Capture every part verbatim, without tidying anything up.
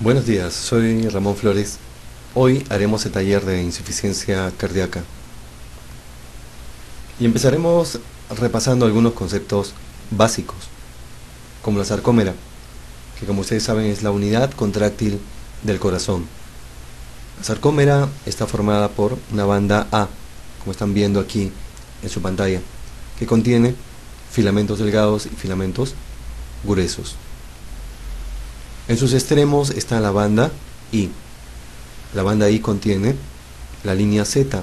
Buenos días, soy Ramón Flores. Hoy haremos el taller de insuficiencia cardíaca. Y empezaremos repasando algunos conceptos básicos, como la sarcómera, que como ustedes saben es la unidad contráctil del corazón. La sarcómera está formada por una banda A, como están viendo aquí en su pantalla, que contiene filamentos delgados y filamentos gruesos. En sus extremos está la banda I. La banda I contiene la línea Z,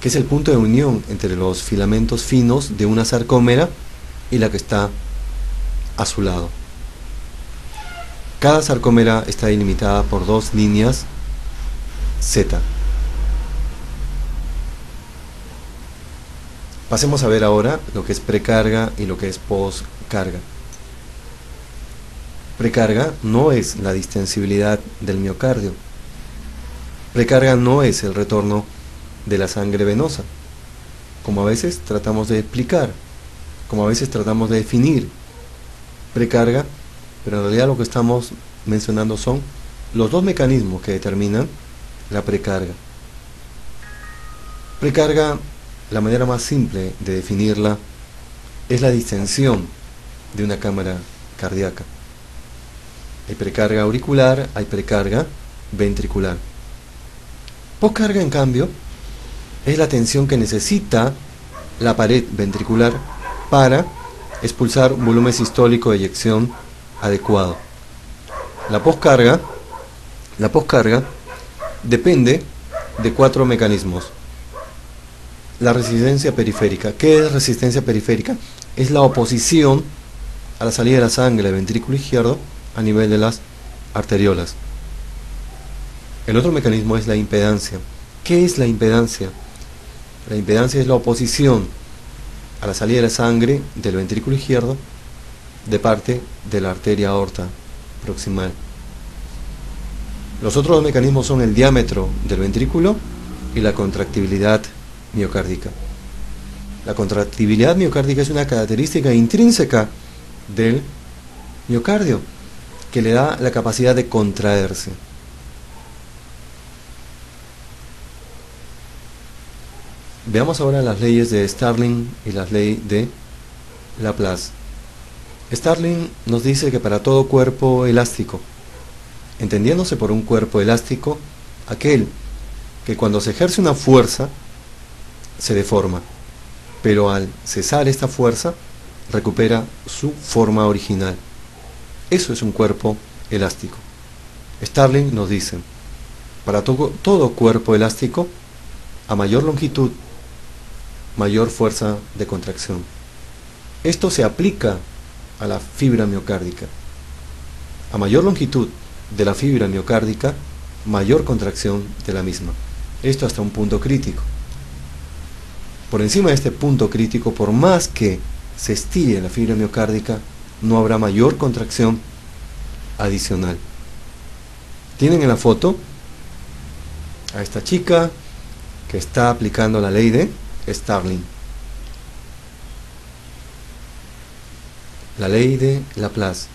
que es el punto de unión entre los filamentos finos de una sarcómera y la que está a su lado. Cada sarcómera está delimitada por dos líneas Z. Pasemos a ver ahora lo que es precarga y lo que es poscarga. Precarga no es la distensibilidad del miocardio. Precarga no es el retorno de la sangre venosa, como a veces tratamos de explicar, como a veces tratamos de definir precarga, pero en realidad lo que estamos mencionando son los dos mecanismos que determinan la precarga. Precarga, la manera más simple de definirla, es la distensión de una cámara cardíaca. Hay precarga auricular, hay precarga ventricular. Poscarga, en cambio, es la tensión que necesita la pared ventricular para expulsar un volumen sistólico de eyección adecuado. La poscarga, la poscarga depende de cuatro mecanismos. La resistencia periférica. ¿Qué es resistencia periférica? Es la oposición a la salida de la sangre del ventrículo izquierdo a nivel de las arteriolas. El otro mecanismo es la impedancia. ¿Qué es la impedancia? La impedancia es la oposición a la salida de la sangre del ventrículo izquierdo de parte de la arteria aorta proximal. Los otros dos mecanismos son el diámetro del ventrículo y la contractibilidad miocárdica. La contractibilidad miocárdica es una característica intrínseca del miocardio, que le da la capacidad de contraerse. Veamos ahora las leyes de Starling y las leyes de Laplace. Starling nos dice que para todo cuerpo elástico, entendiéndose por un cuerpo elástico, aquel que cuando se ejerce una fuerza se deforma, pero al cesar esta fuerza recupera su forma original. Eso es un cuerpo elástico. Starling nos dice, para to- todo cuerpo elástico, a mayor longitud, mayor fuerza de contracción. Esto se aplica a la fibra miocárdica. A mayor longitud de la fibra miocárdica, mayor contracción de la misma. Esto hasta un punto crítico. Por encima de este punto crítico, por más que se estire la fibra miocárdica, no habrá mayor contracción adicional. Tienen en la foto a esta chica que está aplicando la ley de Starling. La ley de Laplace.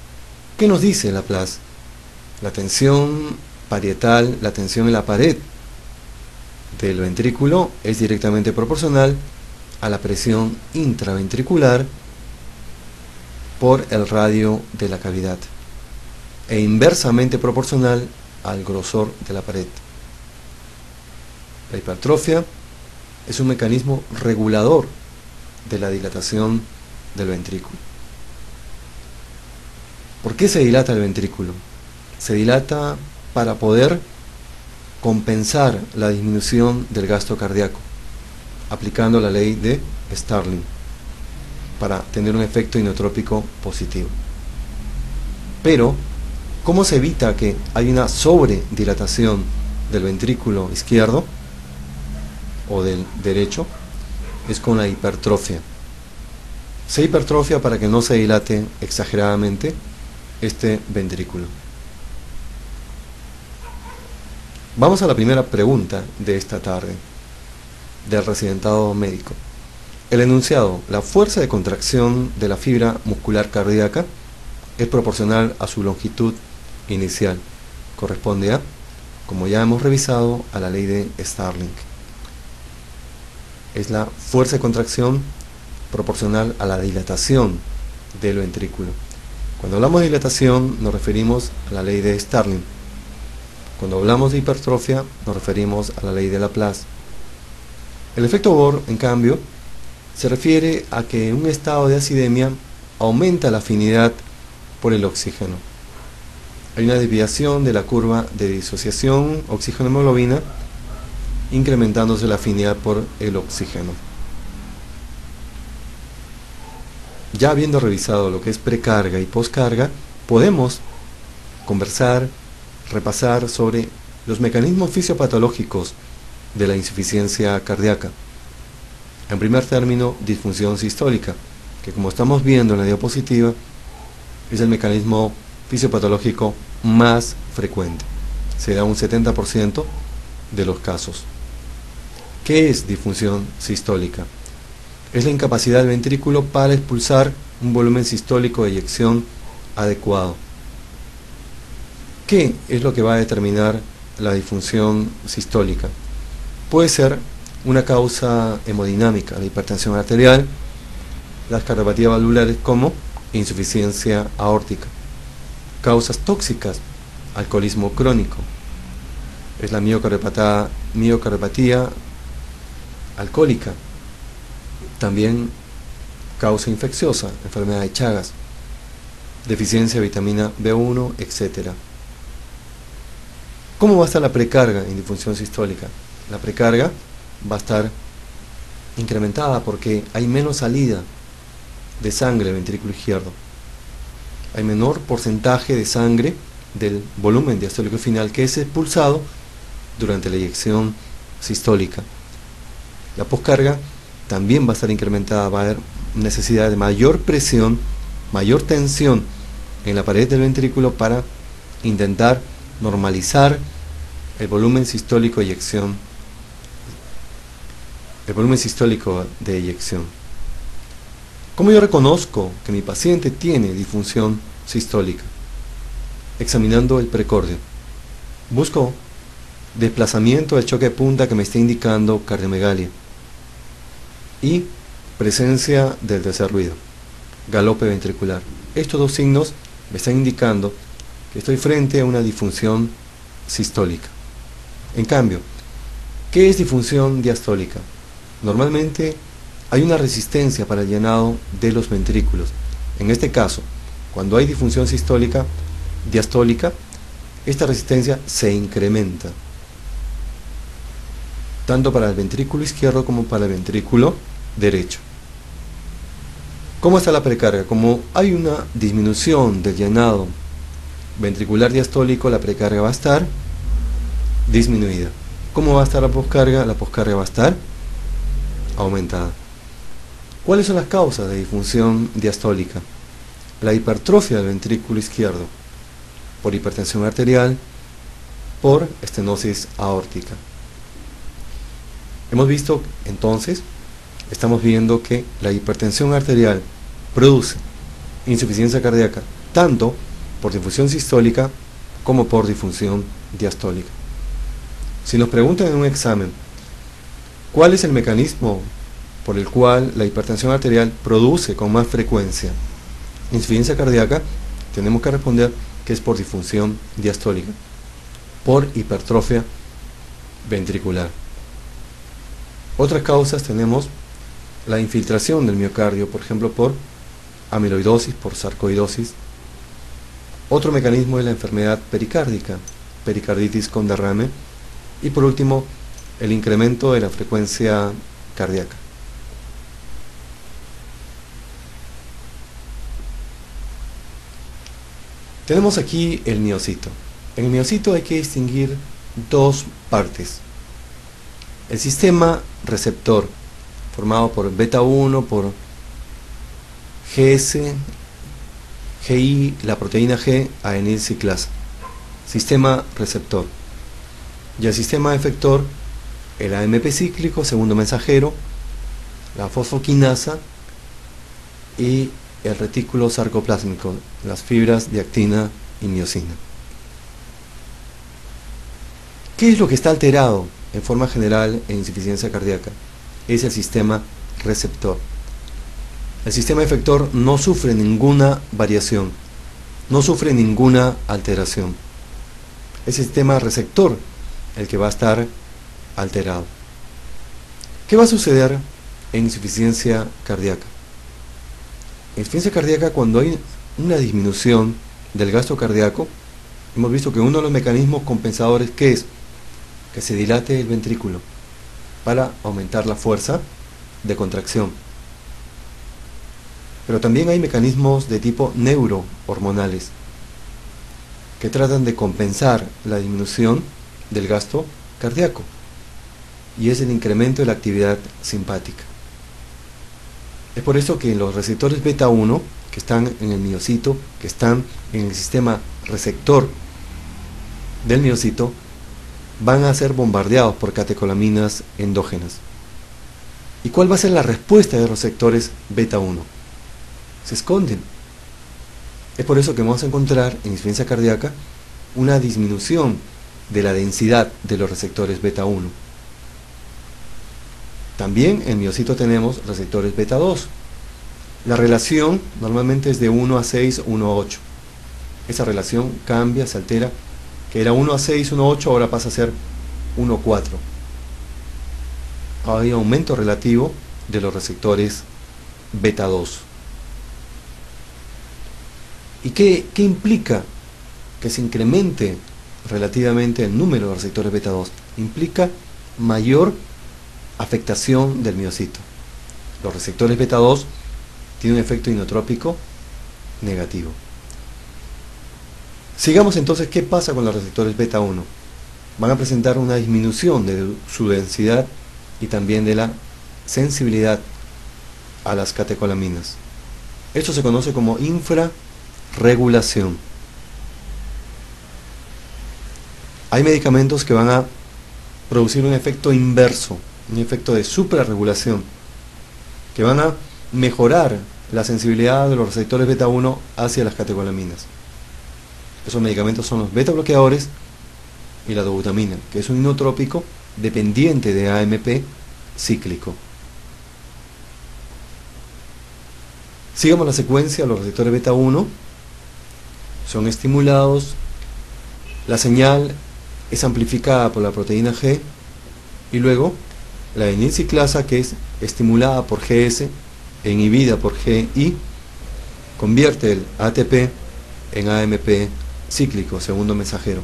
¿Qué nos dice Laplace? La tensión parietal, la tensión en la pared del ventrículo es directamente proporcional a la presión intraventricular por el radio de la cavidad e inversamente proporcional al grosor de la pared. La hipertrofia es un mecanismo regulador de la dilatación del ventrículo. ¿Por qué se dilata el ventrículo? Se dilata para poder compensar la disminución del gasto cardíaco, aplicando la ley de Starling, para tener un efecto inotrópico positivo. Pero, ¿cómo se evita que haya una sobredilatación del ventrículo izquierdo o del derecho? Es con la hipertrofia. Se hipertrofia para que no se dilate exageradamente este ventrículo. Vamos a la primera pregunta de esta tarde, del residentado médico. El enunciado, la fuerza de contracción de la fibra muscular cardíaca es proporcional a su longitud inicial corresponde a, como ya hemos revisado, a la ley de Starling. Es la fuerza de contracción proporcional a la dilatación del ventrículo. Cuando hablamos de dilatación nos referimos a la ley de Starling. Cuando hablamos de hipertrofia nos referimos a la ley de Laplace. El efecto Bohr, en cambio, se refiere a que un estado de acidemia aumenta la afinidad por el oxígeno. Hay una desviación de la curva de disociación oxígeno-hemoglobina, incrementándose la afinidad por el oxígeno. Ya habiendo revisado lo que es precarga y poscarga, podemos conversar, repasar sobre los mecanismos fisiopatológicos de la insuficiencia cardíaca. En primer término, disfunción sistólica, que como estamos viendo en la diapositiva, es el mecanismo fisiopatológico más frecuente. Se da un setenta por ciento de los casos. ¿Qué es disfunción sistólica? Es la incapacidad del ventrículo para expulsar un volumen sistólico de eyección adecuado. ¿Qué es lo que va a determinar la disfunción sistólica? Puede ser una causa hemodinámica, la hipertensión arterial, las cardiopatías valvulares como insuficiencia aórtica. Causas tóxicas, alcoholismo crónico, es la miocardiopatía, miocardiopatía alcohólica. También causa infecciosa, enfermedad de Chagas, deficiencia de vitamina B uno, etcétera. ¿Cómo va a estar la precarga en disfunción sistólica? La precarga va a estar incrementada porque hay menos salida de sangre del ventrículo izquierdo. Hay menor porcentaje de sangre del volumen diastólico final que es expulsado durante la eyección sistólica. La poscarga también va a estar incrementada, va a haber necesidad de mayor presión, mayor tensión en la pared del ventrículo para intentar normalizar el volumen sistólico de eyección, el volumen sistólico de eyección. ¿Cómo yo reconozco que mi paciente tiene disfunción sistólica? Examinando el precordio. Busco desplazamiento del choque de punta que me está indicando cardiomegalia y presencia del tercer ruido, galope ventricular. Estos dos signos me están indicando que estoy frente a una disfunción sistólica. En cambio, ¿qué es disfunción diastólica? Normalmente hay una resistencia para el llenado de los ventrículos. En este caso, cuando hay disfunción sistólica, diastólica, esta resistencia se incrementa, tanto para el ventrículo izquierdo como para el ventrículo derecho. ¿Cómo está la precarga? Como hay una disminución del llenado ventricular diastólico, la precarga va a estar disminuida. ¿Cómo va a estar la poscarga? La poscarga va a estar aumentada. ¿Cuáles son las causas de disfunción diastólica? La hipertrofia del ventrículo izquierdo por hipertensión arterial, por estenosis aórtica. Hemos visto entonces, estamos viendo que la hipertensión arterial produce insuficiencia cardíaca tanto por disfunción sistólica como por disfunción diastólica. Si nos preguntan en un examen cuál es el mecanismo por el cual la hipertensión arterial produce con más frecuencia insuficiencia cardíaca, tenemos que responder que es por disfunción diastólica, por hipertrofia ventricular. Otras causas tenemos la infiltración del miocardio, por ejemplo por amiloidosis, por sarcoidosis. Otro mecanismo es la enfermedad pericárdica, pericarditis con derrame. Y por último, el incremento de la frecuencia cardíaca. Tenemos aquí el miocito. En el miocito hay que distinguir dos partes. El sistema receptor, formado por beta uno, por G S, G I, la proteína G, adenilciclasa. Sistema receptor. Y el sistema efector, el A M P cíclico, segundo mensajero, la fosfoquinasa y el retículo sarcoplásmico, las fibras de actina y miosina. ¿Qué es lo que está alterado en forma general en insuficiencia cardíaca? Es el sistema receptor. El sistema efector no sufre ninguna variación, no sufre ninguna alteración. Es el sistema receptor el que va a estar alterado. ¿Qué va a suceder en insuficiencia cardíaca? En insuficiencia cardíaca, cuando hay una disminución del gasto cardíaco, hemos visto que uno de los mecanismos compensadores que es que se dilate el ventrículo para aumentar la fuerza de contracción. Pero también hay mecanismos de tipo neurohormonales que tratan de compensar la disminución del gasto cardíaco, y es el incremento de la actividad simpática. Es por eso que los receptores beta uno, que están en el miocito, que están en el sistema receptor del miocito, van a ser bombardeados por catecolaminas endógenas. ¿Y cuál va a ser la respuesta de los receptores beta uno? Se esconden. Es por eso que vamos a encontrar en insuficiencia cardíaca una disminución de la densidad de los receptores beta uno. También en miocito tenemos receptores beta dos. La relación normalmente es de uno a seis, uno a ocho. Esa relación cambia, se altera, que era uno a seis, uno a ocho, ahora pasa a ser uno a cuatro. Hay aumento relativo de los receptores beta dos. ¿Y qué, qué implica que se incremente relativamente el número de receptores beta dos? Implica mayor afectación del miocito. Los receptores beta dos tienen un efecto inotrópico negativo. Sigamos entonces, ¿qué pasa con los receptores beta uno? Van a presentar una disminución de su densidad y también de la sensibilidad a las catecolaminas. Esto se conoce como infrarregulación. Hay medicamentos que van a producir un efecto inverso, un efecto de suprarregulación, que van a mejorar la sensibilidad de los receptores beta uno hacia las catecolaminas. Esos medicamentos son los beta bloqueadores y la dobutamina, que es un inotrópico dependiente de A M P cíclico. Sigamos la secuencia. Los receptores beta uno son estimulados, la señal es amplificada por la proteína G y luego la enciclasa, que es estimulada por G S e inhibida por G I, convierte el A T P en A M P cíclico, segundo mensajero.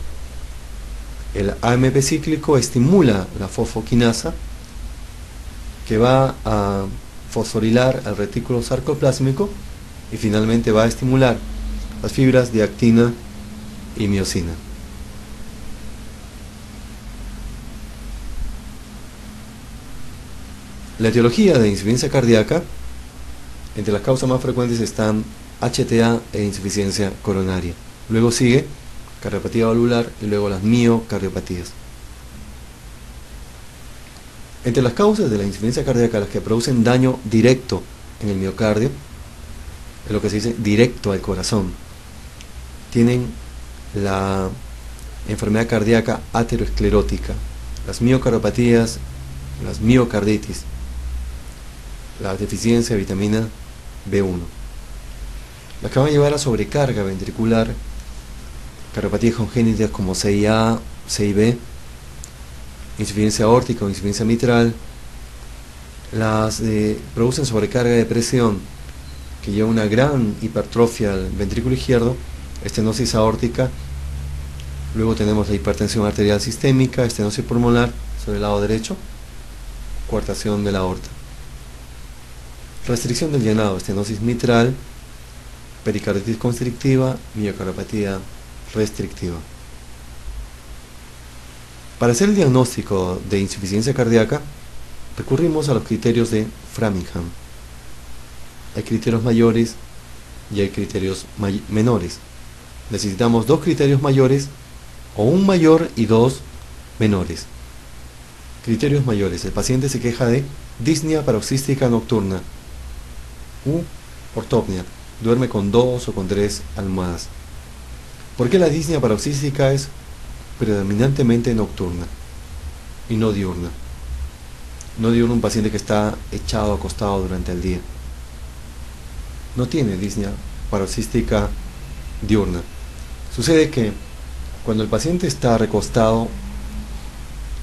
El A M P cíclico estimula la fosfoquinasa, que va a fosforilar al retículo sarcoplásmico y finalmente va a estimular las fibras de actina y miocina. La etiología de insuficiencia cardíaca, entre las causas más frecuentes están H T A e insuficiencia coronaria. Luego sigue cardiopatía valvular y luego las miocardiopatías. Entre las causas de la insuficiencia cardíaca, las que producen daño directo en el miocardio, es lo que se dice directo al corazón. Tienen la enfermedad cardíaca ateroesclerótica, las miocardiopatías, las miocarditis, la deficiencia de vitamina B uno, las que van a llevar a sobrecarga ventricular, cardiopatías congénitas como C I A, C I B, insuficiencia aórtica o insuficiencia mitral, las eh, producen sobrecarga de presión que lleva una gran hipertrofia al ventrículo izquierdo, estenosis aórtica, luego tenemos la hipertensión arterial sistémica, estenosis pulmonar sobre el lado derecho, coartación de la aorta. Restricción del llenado, estenosis mitral, pericarditis constrictiva, miocardiopatía restrictiva. Para hacer el diagnóstico de insuficiencia cardíaca, recurrimos a los criterios de Framingham. Hay criterios mayores y hay criterios may- menores. Necesitamos dos criterios mayores, o un mayor y dos menores. Criterios mayores: el paciente se queja de disnea paroxística nocturna u ortopnia, duerme con dos o con tres almohadas. ¿Por qué la disnea paroxística es predominantemente nocturna y no diurna. No diurna un paciente que está echado, acostado durante el día. No tiene disnea paroxística diurna. Sucede que cuando el paciente está recostado,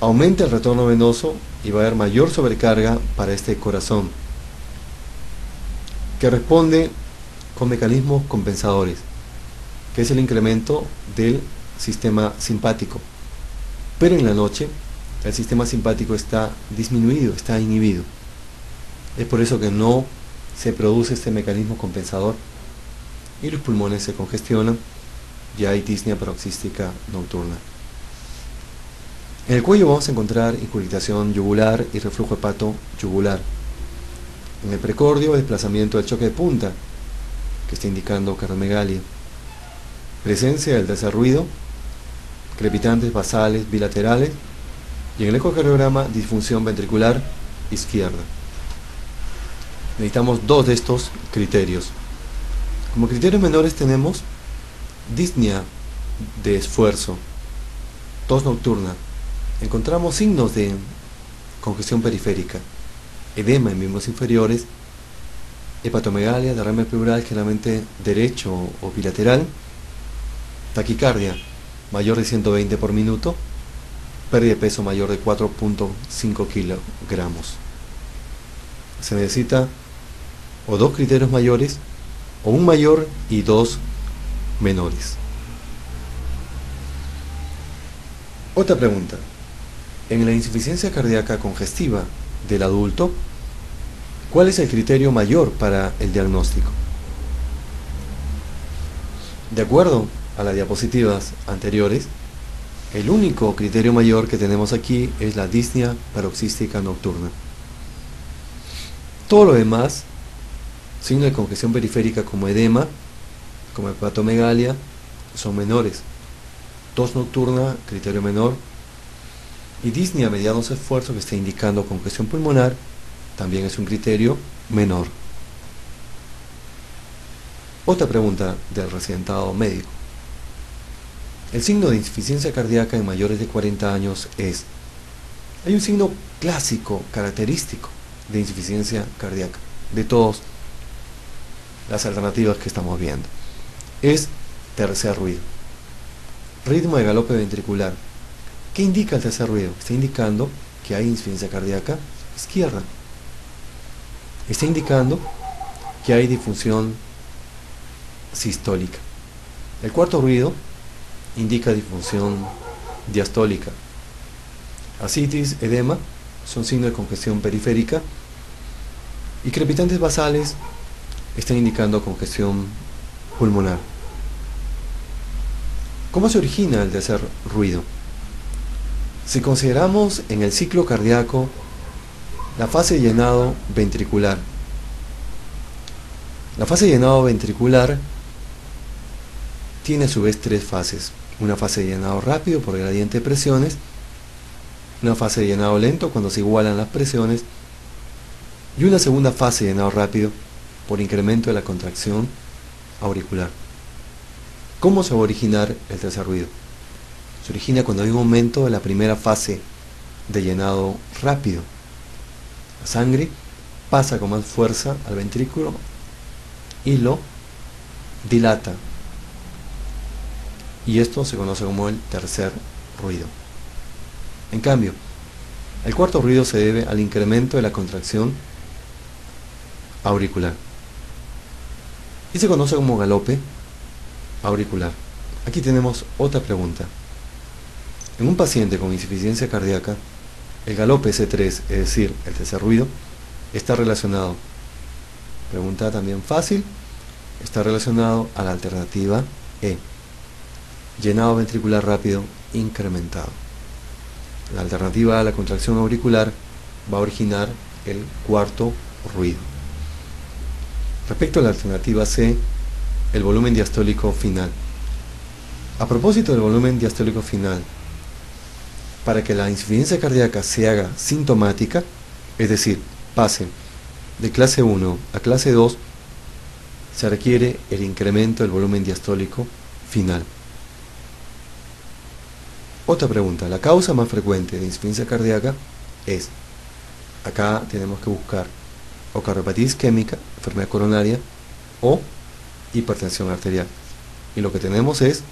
aumenta el retorno venoso y va a haber mayor sobrecarga para este corazón, que responde con mecanismos compensadores, que es el incremento del sistema simpático. Pero en la noche el sistema simpático está disminuido, está inhibido. Es por eso que no se produce este mecanismo compensador y los pulmones se congestionan y hay disnea paroxística nocturna. En el cuello vamos a encontrar inculicación yugular y reflujo hepato yugular. En el precordio, desplazamiento del choque de punta, que está indicando cardiomegalia. Presencia del desarruido, crepitantes basales bilaterales, y en el ecocardiograma, disfunción ventricular izquierda. Necesitamos dos de estos criterios. Como criterios menores tenemos disnea de esfuerzo, tos nocturna. Encontramos signos de congestión periférica, edema en miembros inferiores, hepatomegalia, derrame pleural generalmente derecho o bilateral, taquicardia mayor de ciento veinte por minuto, pérdida de peso mayor de cuatro punto cinco kilogramos. Se necesita o dos criterios mayores, o un mayor y dos menores. Otra pregunta: en la insuficiencia cardíaca congestiva del adulto, ¿cuál es el criterio mayor para el diagnóstico? De acuerdo a las diapositivas anteriores, el único criterio mayor que tenemos aquí es la disnea paroxística nocturna. Todo lo demás, signos de congestión periférica como edema, como hepatomegalia, son menores. Tos nocturna, criterio menor, y disnea medianos esfuerzos, que está indicando congestión pulmonar, también es un criterio menor. Otra pregunta del residentado médico: el signo de insuficiencia cardíaca en mayores de cuarenta años es... Hay un signo clásico, característico de insuficiencia cardíaca, de todas las alternativas que estamos viendo, es tercer ruido, ritmo de galope ventricular. ¿Qué indica el tercer ruido? Está indicando que hay insuficiencia cardíaca izquierda. Está indicando que hay disfunción sistólica. El cuarto ruido indica disfunción diastólica. Ascitis, edema, son signos de congestión periférica. Y crepitantes basales están indicando congestión pulmonar. ¿Cómo se origina el tercer ruido? Si consideramos en el ciclo cardíaco la fase de llenado ventricular, la fase de llenado ventricular tiene a su vez tres fases: una fase de llenado rápido por gradiente de presiones, una fase de llenado lento cuando se igualan las presiones, y una segunda fase de llenado rápido por incremento de la contracción auricular. ¿Cómo se va a originar el tercer ruido? Se origina cuando hay un aumento de la primera fase de llenado rápido. La sangre pasa con más fuerza al ventrículo y lo dilata. Y esto se conoce como el tercer ruido. En cambio, el cuarto ruido se debe al incremento de la contracción auricular y se conoce como galope auricular. Aquí tenemos otra pregunta. En un paciente con insuficiencia cardíaca, el galope C tres, es decir, el tercer ruido, está relacionado, pregunta también fácil, está relacionado a la alternativa E, llenado ventricular rápido incrementado. La alternativa A, la contracción auricular, va a originar el cuarto ruido. Respecto a la alternativa C, el volumen diastólico final. A propósito del volumen diastólico final, para que la insuficiencia cardíaca se haga sintomática, es decir, pase de clase uno a clase dos, se requiere el incremento del volumen diastólico final. Otra pregunta, la causa más frecuente de insuficiencia cardíaca es, acá tenemos que buscar o cardiopatía isquémica, enfermedad coronaria, o hipertensión arterial. Y lo que tenemos es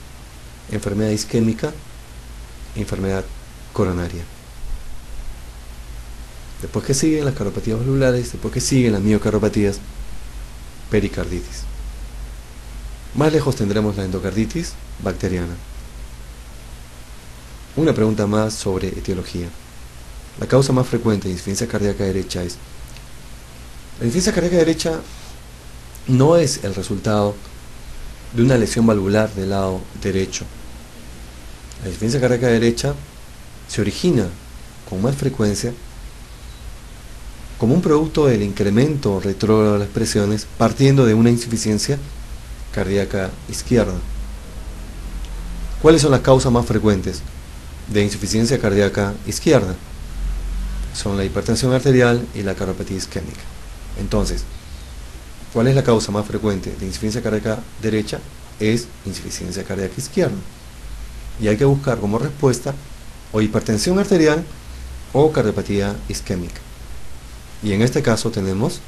enfermedad isquémica, enfermedad coronaria. Después que siguen las cardiopatías valvulares, después que siguen las miocardopatías, pericarditis. Más lejos tendremos la endocarditis bacteriana. Una pregunta más sobre etiología. La causa más frecuente de insuficiencia cardíaca derecha es... La insuficiencia cardíaca derecha no es el resultado de una lesión valvular del lado derecho. La insuficiencia cardíaca derecha se origina con más frecuencia como un producto del incremento retrógrado de las presiones partiendo de una insuficiencia cardíaca izquierda. ¿Cuáles son las causas más frecuentes de insuficiencia cardíaca izquierda? Son la hipertensión arterial y la cardiopatía isquémica. Entonces, ¿cuál es la causa más frecuente de insuficiencia cardíaca derecha? Es insuficiencia cardíaca izquierda. Y hay que buscar como respuesta o hipertensión arterial o cardiopatía isquémica. Y en este caso tenemos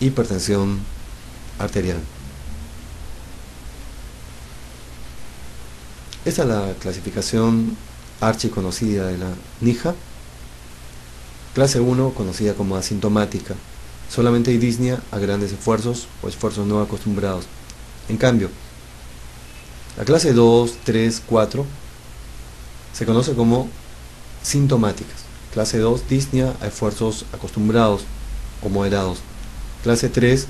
hipertensión arterial. Esta es la clasificación archiconocida de la N Y H A. Clase uno, conocida como asintomática. Solamente hay disnea a grandes esfuerzos o esfuerzos no acostumbrados. En cambio, la clase dos, tres, cuatro se conoce como sintomáticas. Clase dos, disnea a esfuerzos acostumbrados o moderados. Clase tres,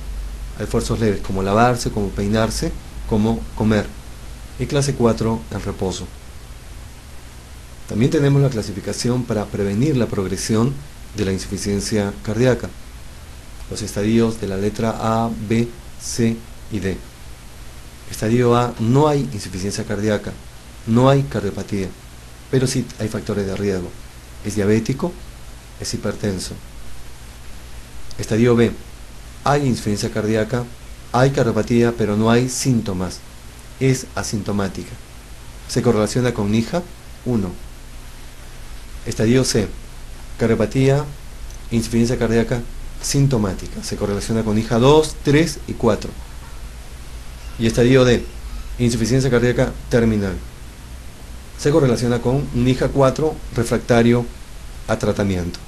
a esfuerzos leves, como lavarse, como peinarse, como comer. Y clase cuatro, en reposo. También tenemos la clasificación para prevenir la progresión de la insuficiencia cardíaca. Los estadios de la letra A, B, C y D. Estadio A, no hay insuficiencia cardíaca, no hay cardiopatía, pero sí hay factores de riesgo. Es diabético, es hipertenso. Estadio B, hay insuficiencia cardíaca, hay cardiopatía, pero no hay síntomas. Es asintomática. Se correlaciona con N Y H A uno. Estadio C, cardiopatía, insuficiencia cardíaca sintomática. Se correlaciona con N Y H A dos, tres y cuatro. Y estadio D, insuficiencia cardíaca terminal. Se correlaciona con N Y H A cuatro, refractario a tratamiento.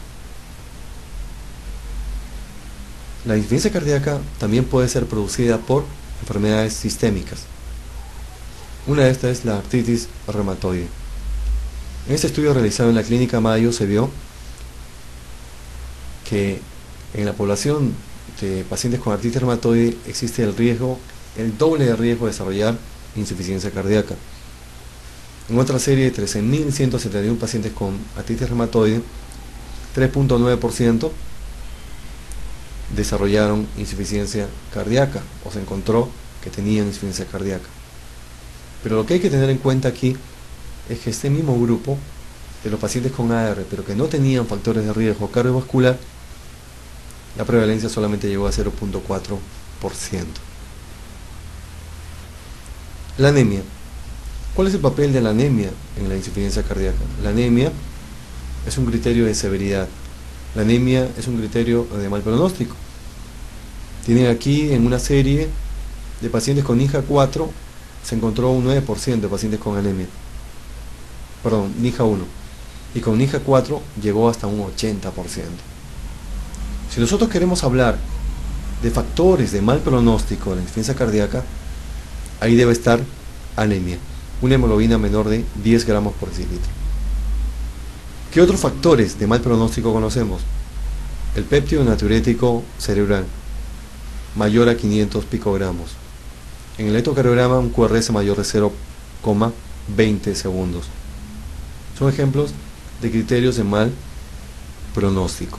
La insuficiencia cardíaca también puede ser producida por enfermedades sistémicas. Una de estas es la artritis reumatoide. En este estudio realizado en la clínica Mayo se vio que en la población de pacientes con artritis reumatoide existe el riesgo, el doble de riesgo de desarrollar insuficiencia cardíaca. En otra serie de trece mil ciento setenta y uno pacientes con artritis reumatoide, tres punto nueve por ciento desarrollaron insuficiencia cardíaca o se encontró que tenían insuficiencia cardíaca. Pero lo que hay que tener en cuenta aquí es que este mismo grupo de los pacientes con A R, pero que no tenían factores de riesgo cardiovascular, la prevalencia solamente llegó a cero punto cuatro por ciento. La anemia. ¿Cuál es el papel de la anemia en la insuficiencia cardíaca? La anemia es un criterio de severidad. La anemia es un criterio de mal pronóstico. Tienen aquí en una serie de pacientes con N Y H A cuatro, se encontró un nueve por ciento de pacientes con anemia. Perdón, N Y H A uno. Y con N Y H A cuatro llegó hasta un ochenta por ciento. Si nosotros queremos hablar de factores de mal pronóstico de la insuficiencia cardíaca, ahí debe estar anemia, una hemoglobina menor de diez gramos por decilitro. ¿Qué otros factores de mal pronóstico conocemos? El péptido natriurético cerebral, mayor a quinientos picogramos. En el electrocardiograma, un Q R S mayor de cero coma veinte segundos. Son ejemplos de criterios de mal pronóstico.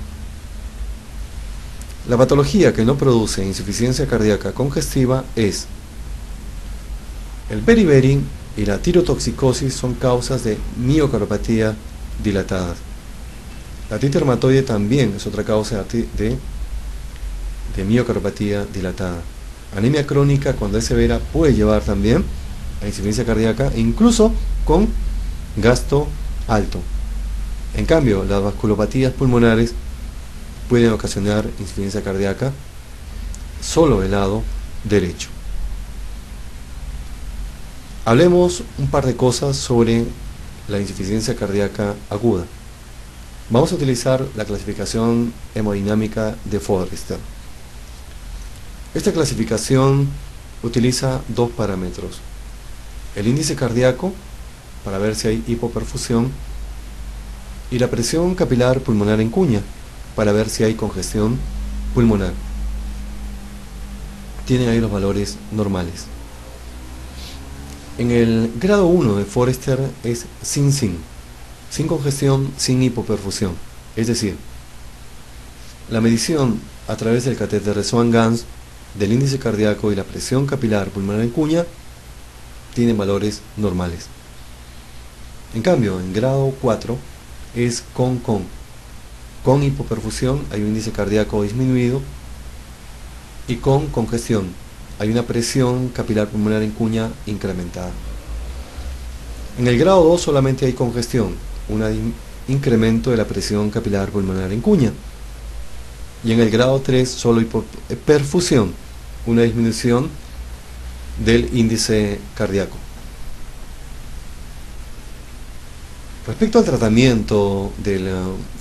La patología que no produce insuficiencia cardíaca congestiva es el beriberi y la tirotoxicosis, son causas de miocardiopatía dilatadas. La artritis reumatoide también es otra causa de, de miocardiopatía dilatada. Anemia crónica, cuando es severa, puede llevar también a insuficiencia cardíaca, incluso con gasto alto. En cambio, las vasculopatías pulmonares pueden ocasionar insuficiencia cardíaca solo del lado derecho. Hablemos un par de cosas sobre la insuficiencia cardíaca aguda. Vamos a utilizar la clasificación hemodinámica de Forrester. Esta clasificación utiliza dos parámetros: el índice cardíaco, para ver si hay hipoperfusión, y la presión capilar pulmonar en cuña, para ver si hay congestión pulmonar. Tienen ahí los valores normales. En el grado uno de Forrester es sin sin, sin congestión, sin hipoperfusión. Es decir, la medición a través del catéter de Swan-Ganz del índice cardíaco y la presión capilar pulmonar en cuña tienen valores normales. En cambio, en grado cuatro es con con. Con hipoperfusión hay un índice cardíaco disminuido y con congestión hay una presión capilar pulmonar en cuña incrementada. En el grado dos solamente hay congestión, un incremento de la presión capilar pulmonar en cuña. Y en el grado tres solo hipoperfusión, una disminución del índice cardíaco. Respecto al tratamiento del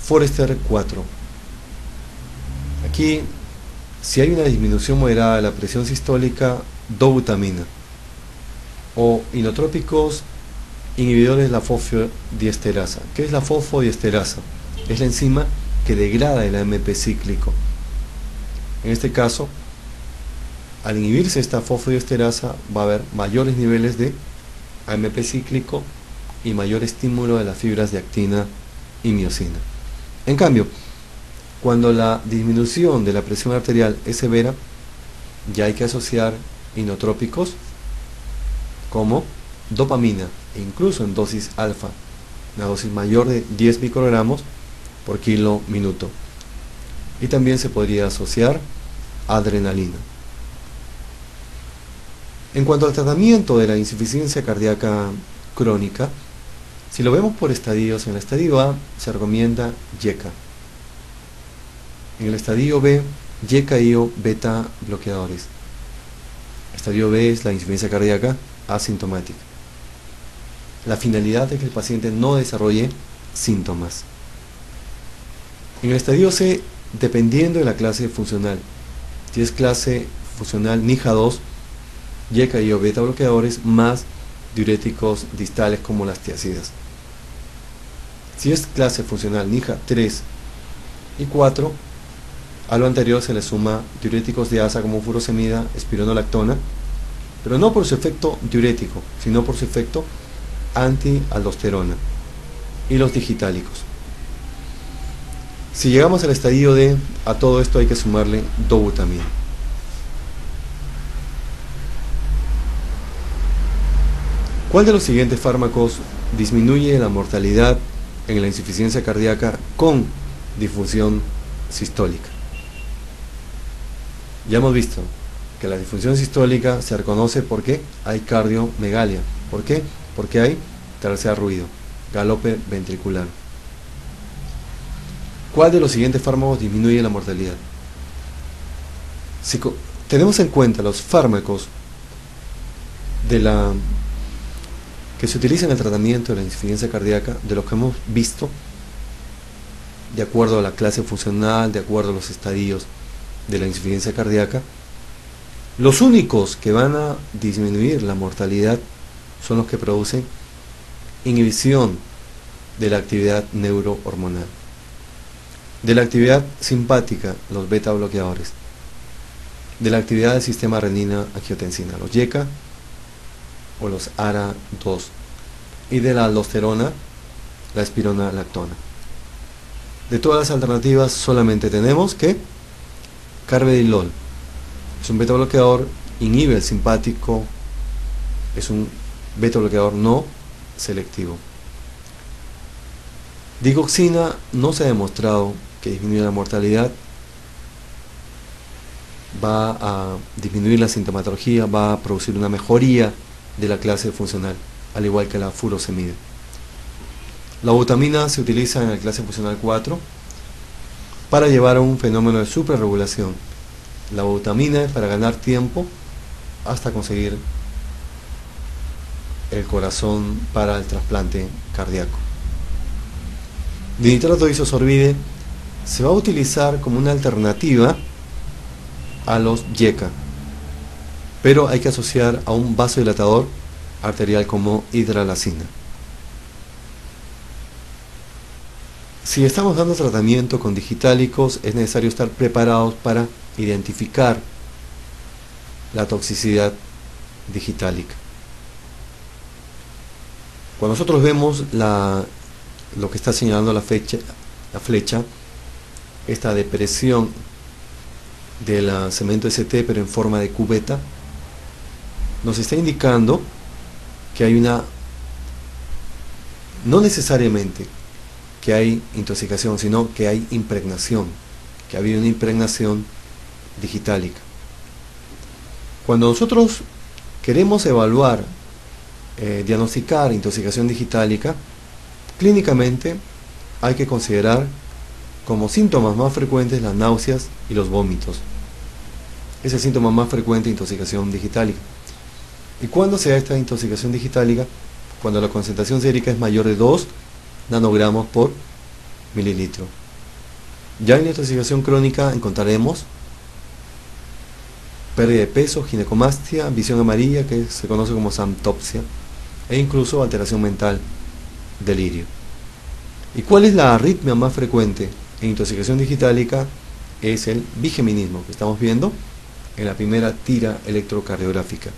Forrester cuatro, aquí si hay una disminución moderada de la presión sistólica, dobutamina o inotrópicos inhibidores de la fosfodiesterasa. ¿Qué es la fosfodiesterasa? Es la enzima que degrada el A M P cíclico. En este caso, al inhibirse esta fosfodiesterasa va a haber mayores niveles de A M P cíclico y mayor estímulo de las fibras de actina y miocina. En cambio, cuando la disminución de la presión arterial es severa, ya hay que asociar inotrópicos como dopamina, e incluso en dosis alfa, una dosis mayor de diez microgramos por kilo minuto. Y también se podría asociar adrenalina. En cuanto al tratamiento de la insuficiencia cardíaca crónica, si lo vemos por estadios, en el estadio A se recomienda IECA. En el estadio B, IECA y o beta bloqueadores. Estadio B es la insuficiencia cardíaca asintomática. La finalidad es que el paciente no desarrolle síntomas. En el estadio C, dependiendo de la clase funcional. Si es clase funcional N Y H A dos, IECA y o beta bloqueadores más diuréticos distales como las tiacidas. Si es clase funcional N Y H A tres y cuatro, a lo anterior se le suma diuréticos de asa como furosemida, espironolactona, pero no por su efecto diurético, sino por su efecto antialdosterona, y los digitálicos. Si llegamos al estadio D, a todo esto hay que sumarle dobutamina. ¿Cuál de los siguientes fármacos disminuye la mortalidad en la insuficiencia cardíaca con disfunción sistólica? Ya hemos visto que la disfunción sistólica se reconoce porque hay cardiomegalia. ¿Por qué? Porque hay tercer ruido, galope ventricular. ¿Cuál de los siguientes fármacos disminuye la mortalidad? Si tenemos en cuenta los fármacos de la, que se utilizan en el tratamiento de la insuficiencia cardíaca, de los que hemos visto, de acuerdo a la clase funcional, de acuerdo a los estadios de la insuficiencia cardíaca, los únicos que van a disminuir la mortalidad son los que producen inhibición de la actividad neurohormonal. De la actividad simpática, los beta bloqueadores. De la actividad del sistema renina-angiotensina, los IECA o los ara dos. Y de la aldosterona, la espironolactona. De todas las alternativas solamente tenemos que Carvedilol es un beta bloqueador, inhibe el simpático, es un beta bloqueador no selectivo. Digoxina no se ha demostrado que disminuye la mortalidad, va a disminuir la sintomatología, va a producir una mejoría de la clase funcional, al igual que la furosemida. La butamina se utiliza en la clase funcional cuatro para llevar a un fenómeno de superregulación. La butamina es para ganar tiempo hasta conseguir el corazón para el trasplante cardíaco. Dinitrato de isosorbide se va a utilizar como una alternativa a los I E C A, pero hay que asociar a un vasodilatador arterial como hidralacina. Si estamos dando tratamiento con digitálicos, es necesario estar preparados para identificar la toxicidad digitálica. Cuando nosotros vemos la, lo que está señalando la, fecha, la flecha, esta depresión del cemento S T pero en forma de cubeta, nos está indicando que hay una, no necesariamente que hay intoxicación, sino que hay impregnación, que ha habido una impregnación digitálica. Cuando nosotros queremos evaluar, eh, diagnosticar intoxicación digitálica, clínicamente hay que considerar como síntomas más frecuentes las náuseas y los vómitos. Es el síntoma más frecuente de intoxicación digitálica. ¿Y cuándo se da esta intoxicación digitálica? Cuando la concentración sérica es mayor de dos nanogramos por mililitro. Ya en la intoxicación crónica encontraremos pérdida de peso, ginecomastia, visión amarilla, que se conoce como santopsia, e incluso alteración mental, delirio. ¿Y cuál es la arritmia más frecuente en intoxicación digitálica? Es el bigeminismo, que estamos viendo en la primera tira electrocardiográfica.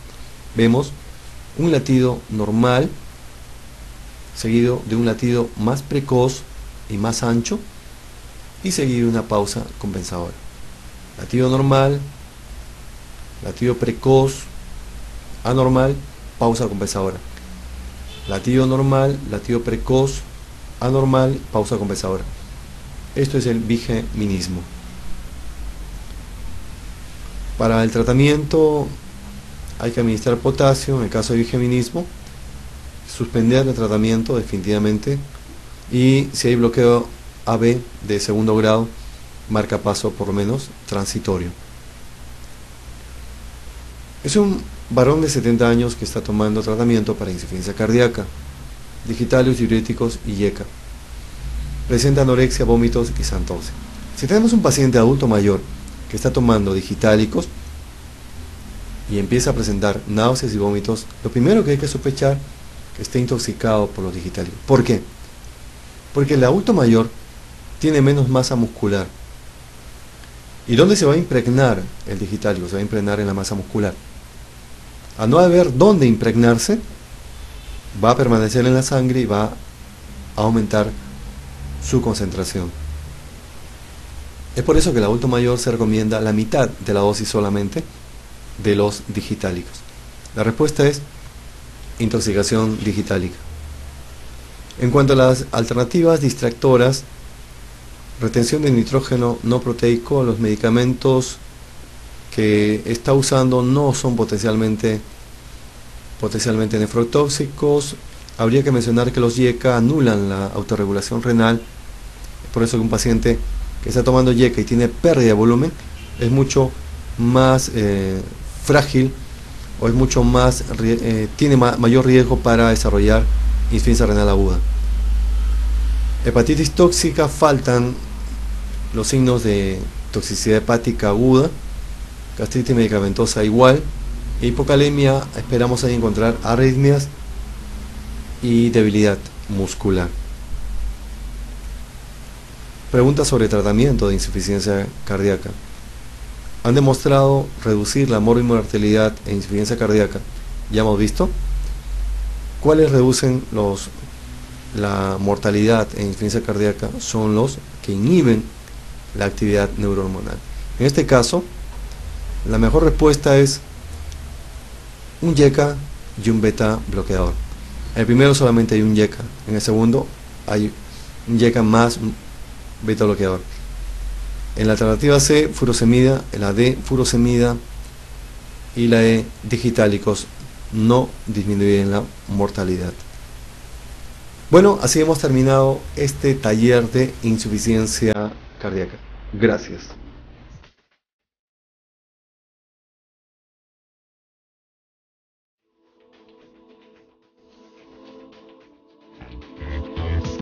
Vemos un latido normal seguido de un latido más precoz y más ancho, y seguido de una pausa compensadora. Latido normal, latido precoz, anormal, pausa compensadora. Latido normal, latido precoz, anormal, pausa compensadora. Esto es el bigeminismo. Para el tratamiento hay que administrar potasio en el caso de bigeminismo, suspender el tratamiento definitivamente, y si hay bloqueo A B de segundo grado, marcapaso por lo menos transitorio. Es un varón de setenta años que está tomando tratamiento para insuficiencia cardíaca, digitales, diuréticos y I E C A. Presenta anorexia, vómitos y santopsia. Si tenemos un paciente adulto mayor que está tomando digitálicos y empieza a presentar náuseas y vómitos, lo primero que hay que sospechar es está intoxicado por los digitálicos. ¿Por qué? Porque el adulto mayor tiene menos masa muscular. ¿Y dónde se va a impregnar el digitálico? Se va a impregnar en la masa muscular. A no haber dónde impregnarse, va a permanecer en la sangre y va a aumentar su concentración. Es por eso que el adulto mayor se recomienda la mitad de la dosis solamente de los digitálicos. La respuesta es intoxicación digitálica. En cuanto a las alternativas distractoras, retención de nitrógeno no proteico, los medicamentos que está usando no son potencialmente, potencialmente nefrotóxicos. Habría que mencionar que los I E C A anulan la autorregulación renal. Es por eso que un paciente que está tomando I E C A y tiene pérdida de volumen es mucho más eh, frágil, o es mucho más, eh, tiene ma mayor riesgo para desarrollar insuficiencia renal aguda. Hepatitis tóxica, faltan los signos de toxicidad hepática aguda, gastritis medicamentosa igual, e hipocalemia, esperamos ahí encontrar arritmias y debilidad muscular. Pregunta sobre tratamiento de insuficiencia cardíaca. Han demostrado reducir la morbimortalidad e insuficiencia cardíaca. Ya hemos visto cuáles reducen los, la mortalidad e insuficiencia cardíaca son los que inhiben la actividad neurohormonal. En este caso, la mejor respuesta es un I E C A y un beta bloqueador. En el primero solamente hay un I E C A, en el segundo hay un I E C A más un beta bloqueador. En la alternativa C, furosemida, en la D, furosemida, y la E, digitálicos, no disminuyen la mortalidad. Bueno, así hemos terminado este taller de insuficiencia cardíaca. Gracias.